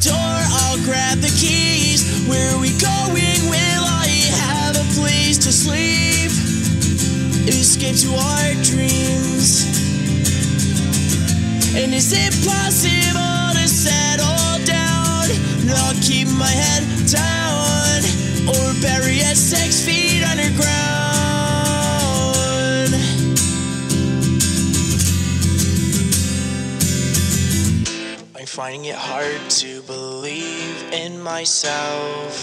door, I'll grab the keys. Where are we going? Will I have a place to sleep? Escape to our dreams. And is it possible to settle down? And I'll keep my head down, or bury at 6 feet underground. I'm finding it hard to believe in myself,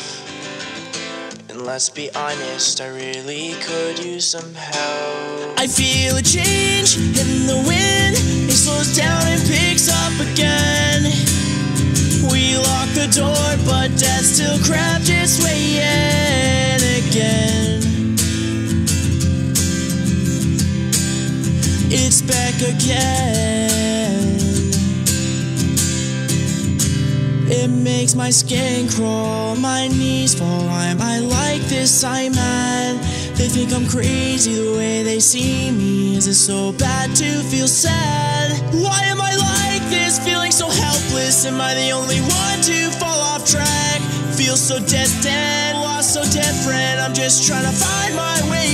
and let's be honest, I really could use some help. I feel a change in the wind, it slows down and picks up again. We lock the door, but death still crapped its way in again. It's back again. It makes my skin crawl, my knees fall. I like this, I'm mad. They think I'm crazy the way they see me. Is it so bad to feel sad? Why am I like this, feeling so helpless? Am I the only one to fall off track? Feel so distant, lost, so different. I'm just trying to find my way